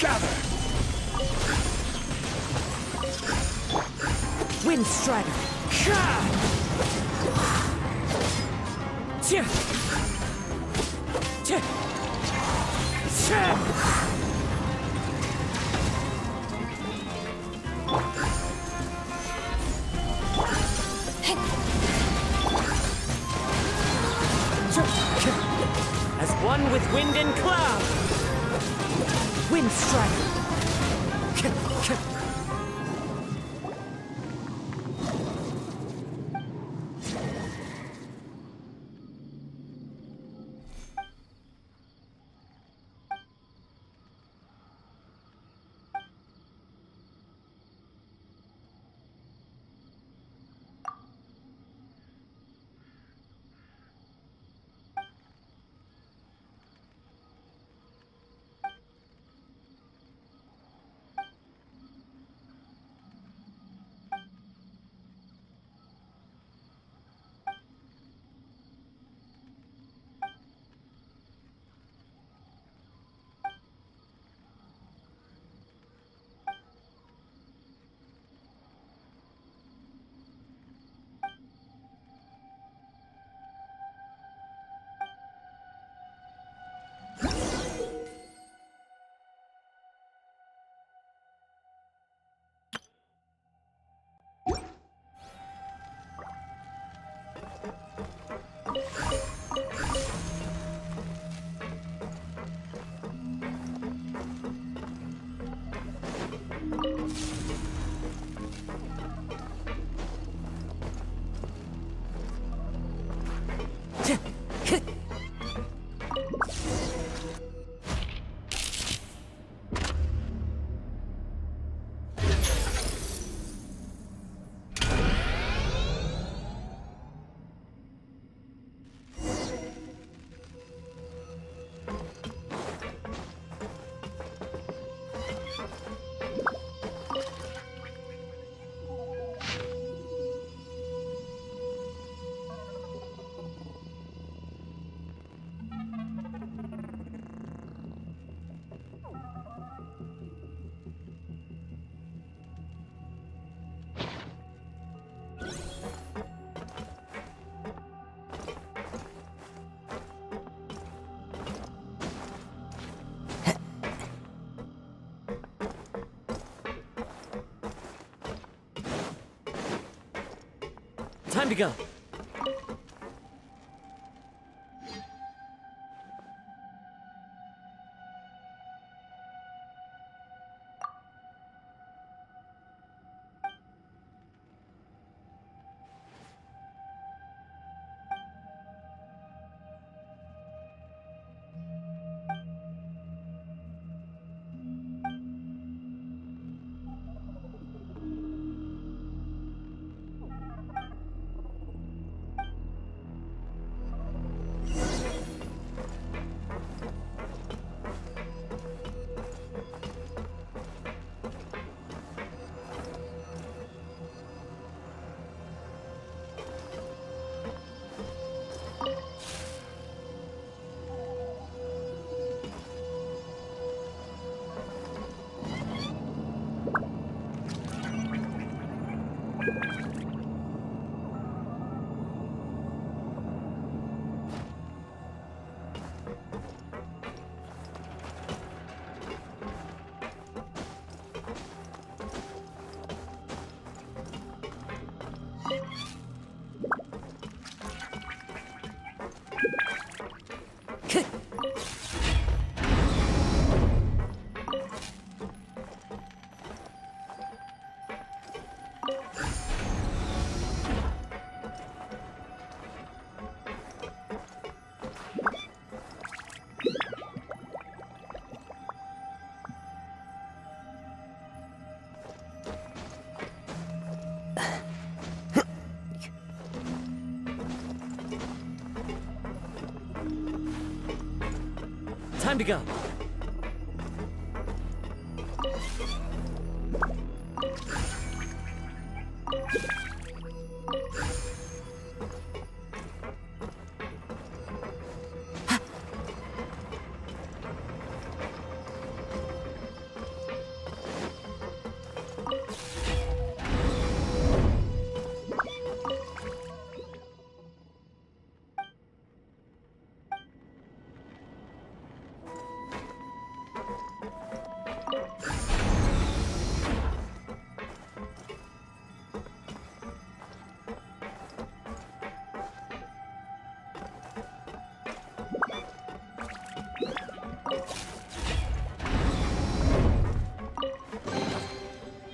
Gather! Windstrider! As one with wind and cloud! Windstrider! Time to go. Time to go.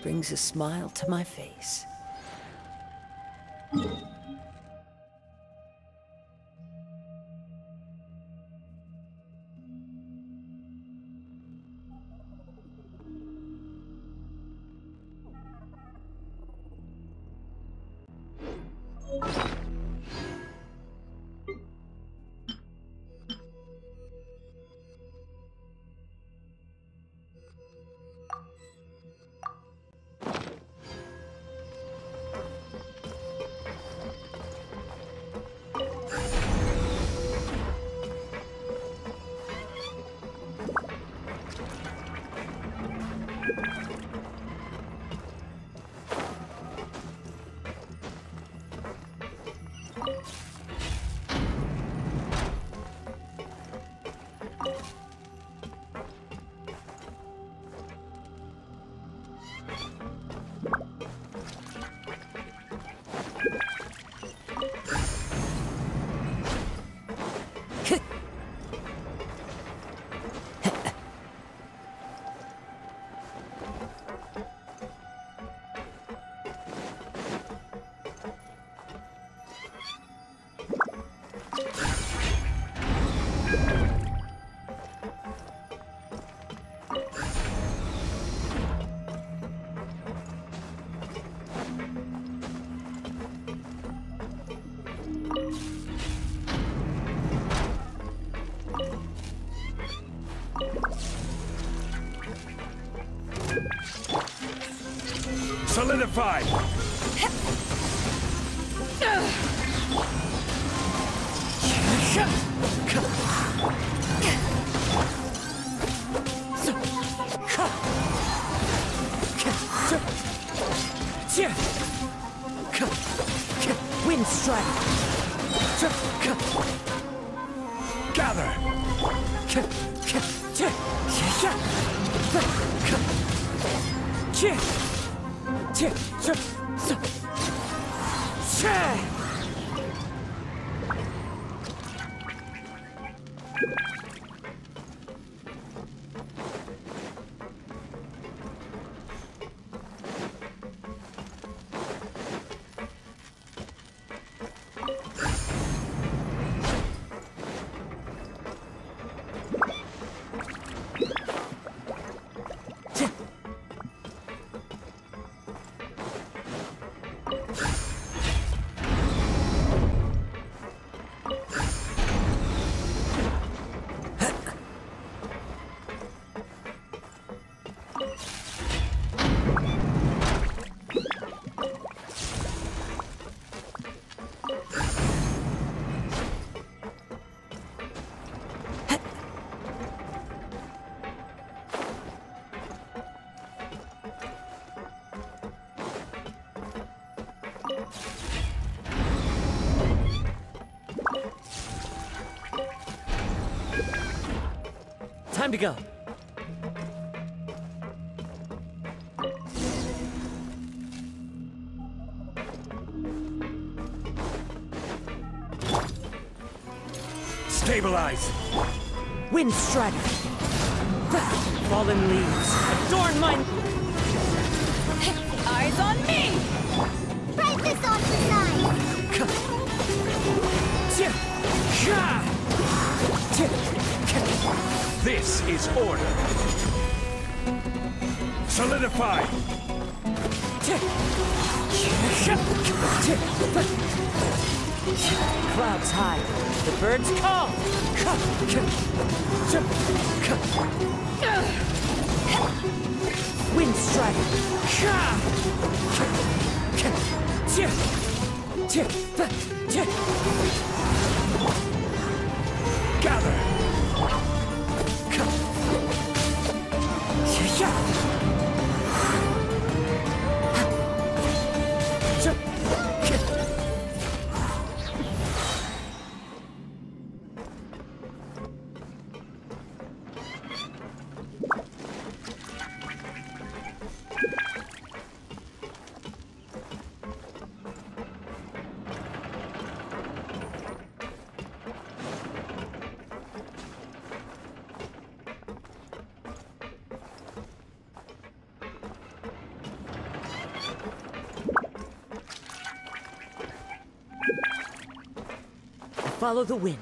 brings a smile to my face. Solidified! Wind strike! Gather! Time to go. Stabilize. Wind strider. Fallen leaves. Adorn mine. Eyes on me. Practice on the side. This is order. Solidify. Clouds high. The birds call. Wind striking. Gather. Follow the wind.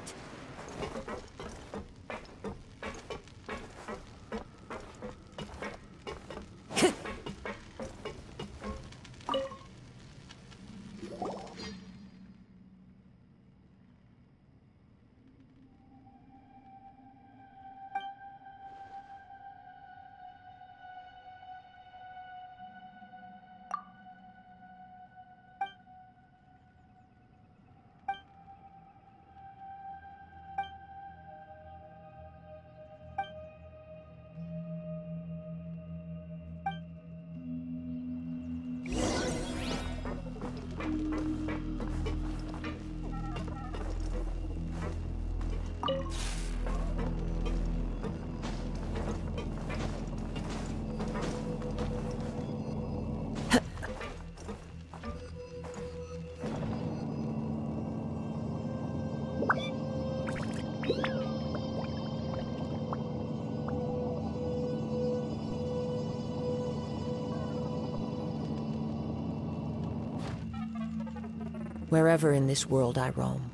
Wherever in this world I roam,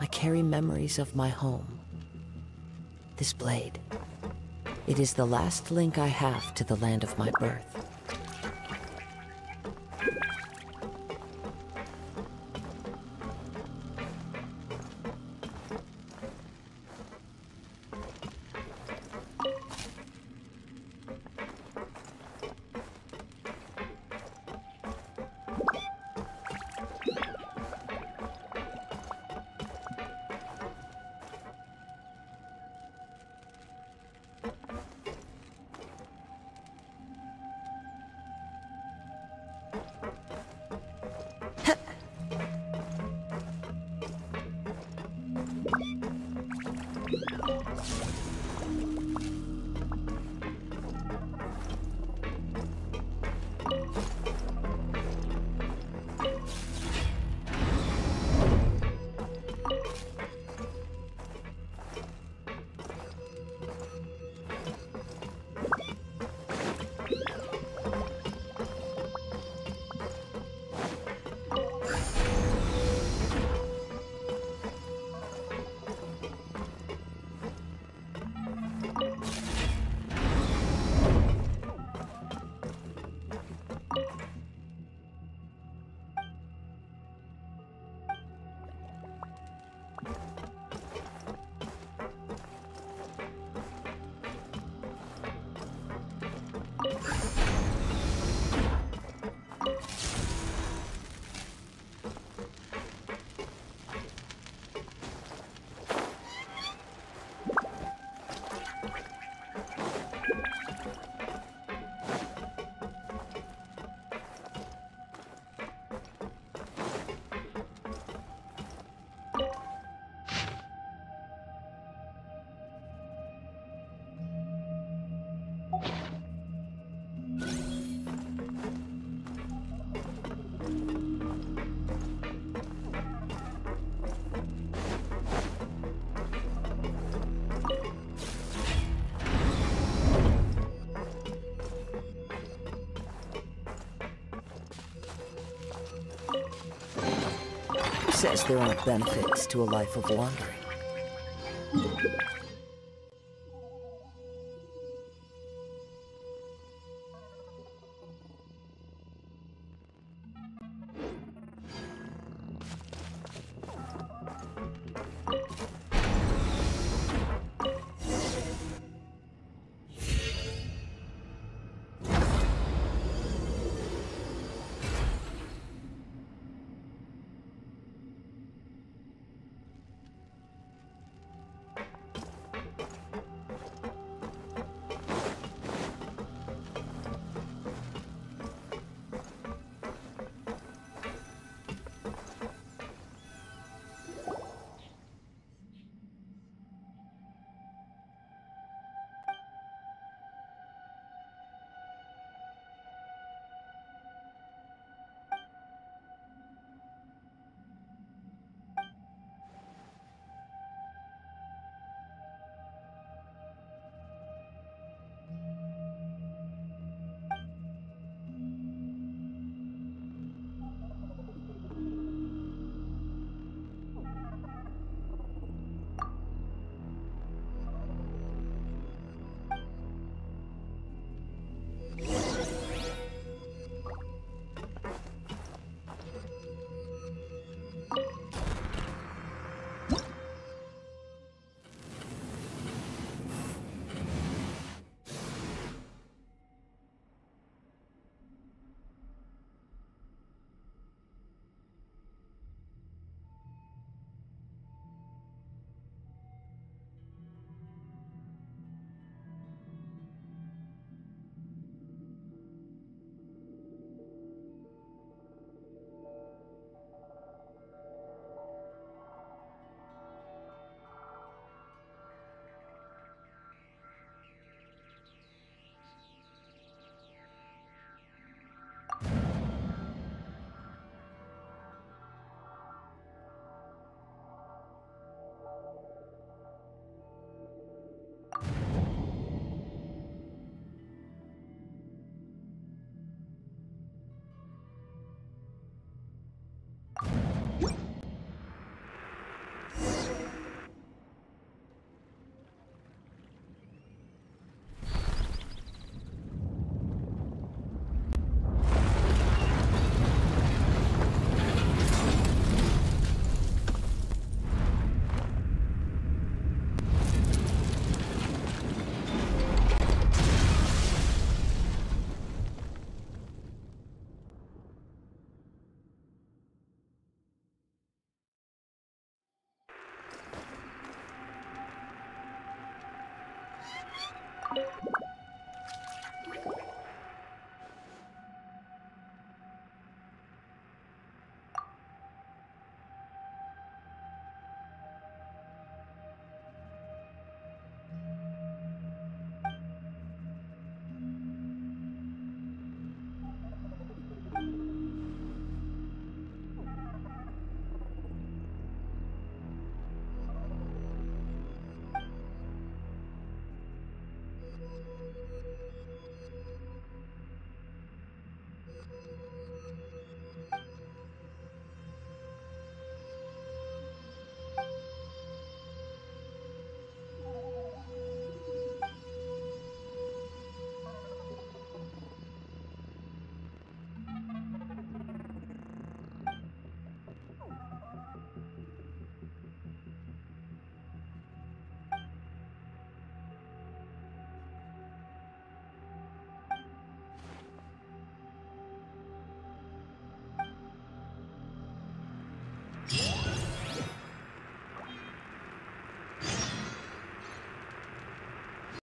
I carry memories of my home. This blade, it is the last link I have to the land of my birth. Says there aren't benefits to a life of wandering.